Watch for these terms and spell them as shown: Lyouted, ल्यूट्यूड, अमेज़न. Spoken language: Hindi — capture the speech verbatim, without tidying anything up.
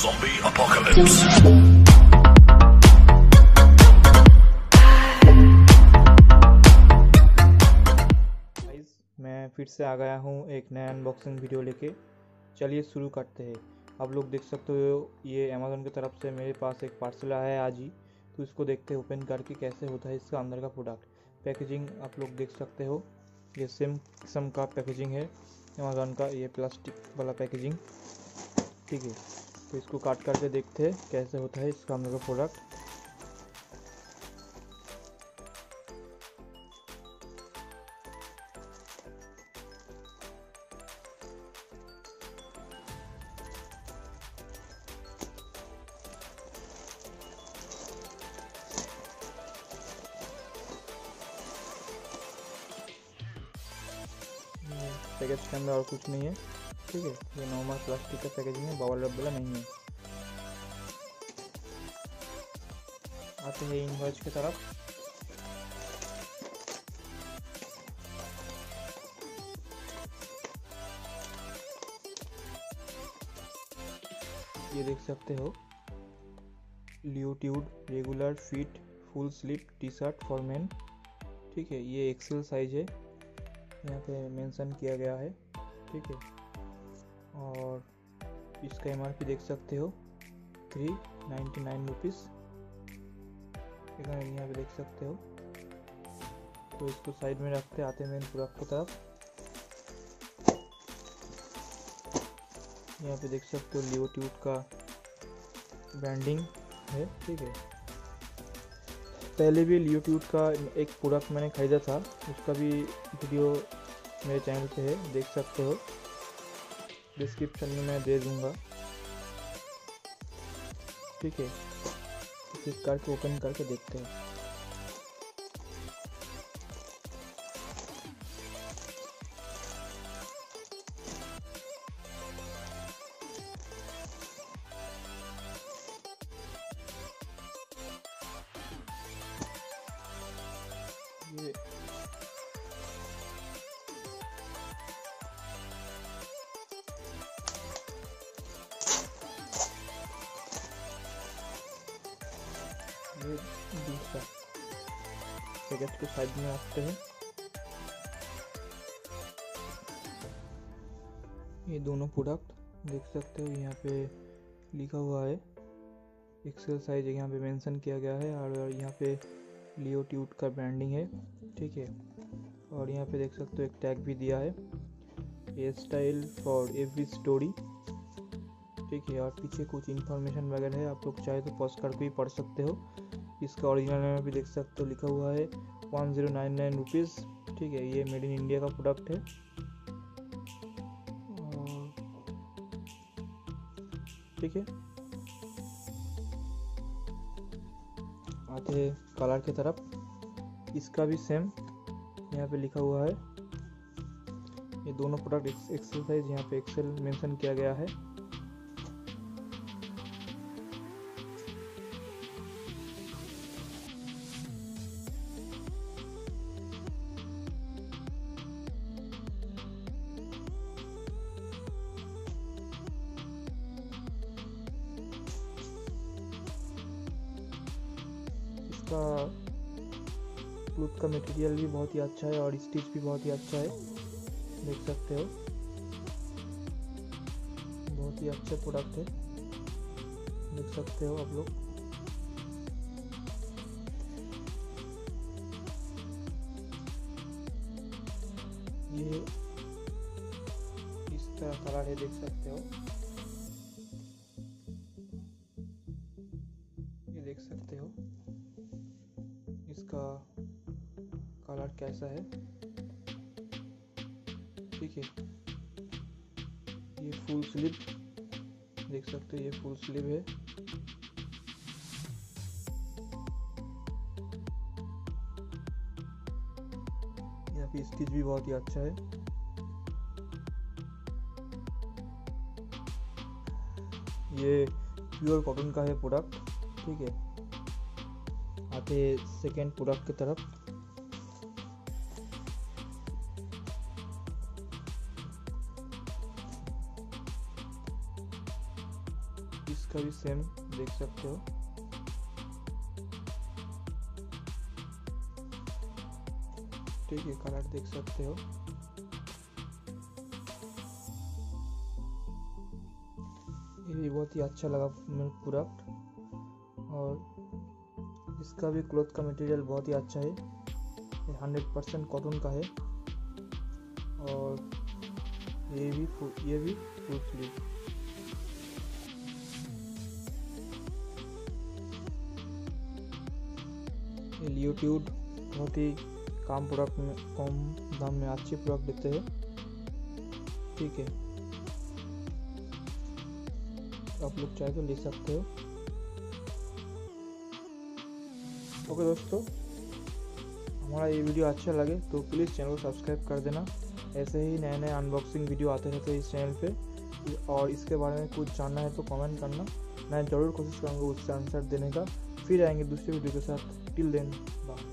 Zombie apocalypse. मैं फिर से आ गया हूँ एक नया अनबॉक्सिंग वीडियो लेके। चलिए शुरू करते हैं। आप लोग देख सकते हो ये अमेज़न की तरफ से मेरे पास एक पार्सल आया है आज ही, तो इसको देखते हैं ओपन करके कैसे होता है इसका अंदर का प्रोडक्ट। पैकेजिंग आप लोग देख सकते हो, ये सेम किस्म का पैकेजिंग है अमेज़न का, ये प्लास्टिक वाला पैकेजिंग, ठीक है। तो इसको काट करके देखते हैं कैसे होता है इसका अंदर का प्रोडक्ट। पैकेज के अंदर और कुछ नहीं है, ठीक है। ये नॉर्मल प्लास्टिक का पैकेजिंग है, बबल रब वाला नहीं है। आते हैं इनवॉइस की तरफ। ये देख सकते हो, ल्यूट्यूड regular fit full sleeve T shirt for men, ठीक है। ये एक्सेल साइज है, यहाँ पे मेंशन किया गया है, ठीक है। और इसका एमआरपी देख सकते हो थ्री नाइन्टी नाइन रुपीज़, यहाँ पे देख सकते हो। तो इसको साइड में रखते आते मेन प्रोडक्ट की तरफ। यहाँ पे देख सकते हो लियोट्यूड का ब्रांडिंग है, ठीक है। पहले भी लियोट्यूड का एक प्रोडक्ट मैंने ख़रीदा था, उसका भी वीडियो मेरे चैनल पे है, देख सकते हो। डिस्क्रिप्शन में मैं दे दूंगा, ठीक है। क्लिक करके ओपन करके देखते हैं। ये दूसरा पैकेज के साइड में आते हैं। ये दोनों प्रोडक्ट देख सकते हो, यहाँ पे लिखा हुआ है, एक्सेल साइज यहाँ पे मेंशन किया गया है और यहाँ पे लियोट्यूड का ब्रांडिंग है, ठीक है। और यहाँ पे देख सकते हो एक टैग भी दिया है, a style for every story, ठीक है। और पीछे कुछ इन्फॉर्मेशन वगैरह है, आप लोग चाहे तो पॉज करके भी पढ़ सकते हो। इसका ओरिजिनल में भी देख सकते हो लिखा हुआ है one zero nine nine rupees, ठीक है। ये मेड इन इंडिया का प्रोडक्ट है। ठीक है, आते हैं कलर की तरफ। इसका भी सेम यहाँ पे लिखा हुआ है। ये दोनों प्रोडक्ट एक्सेल साइज, यहाँ पे एक्सेल मेंशन किया गया है। क्लूथ का मटेरियल भी बहुत ही अच्छा है और स्टिच भी बहुत ही अच्छा है, देख सकते हो। बहुत ही अच्छा प्रोडक्ट है, देख सकते हो आप लोग। ये इस तरह कलर है, देख सकते हो। ये देख सकते हो इसका कलर कैसा है, ठीक है। ये फुल स्लीव देख सकते हो, ये फुल स्लीव है। यहाँ पे स्टिच भी बहुत ही अच्छा है। ये प्योर कॉटन का है प्रोडक्ट, ठीक है। आते सेकेंड प्रोडक्ट की तरफ। इसका इसका भी सेम देख सकते हो। ठीक है, कलर देख सकते हो। ये भी बहुत ही अच्छा लगा मेरे प्रोडक्ट, और इसका भी क्लॉथ का मटेरियल बहुत ही अच्छा है, हंड्रेड परसेंट कॉटन का है। और ये भी ये भी फुल स्लीव। ये ल्यूट्यूड बहुत ही कम प्रोडक्ट में कम दाम में अच्छे प्रोडक्ट देते हैं। ठीक है, आप लोग चाहे तो ले सकते हो। ओके दोस्तों, हमारा ये वीडियो अच्छा लगे तो प्लीज़ चैनल को सब्सक्राइब कर देना। ऐसे ही नए नए अनबॉक्सिंग वीडियो आते रहते हैं इस चैनल पे, और इसके बारे में कुछ जानना है तो कमेंट करना, मैं ज़रूर कोशिश करूँगा उससे आंसर देने का। फिर आएंगे दूसरे वीडियो के साथ। Till then bye.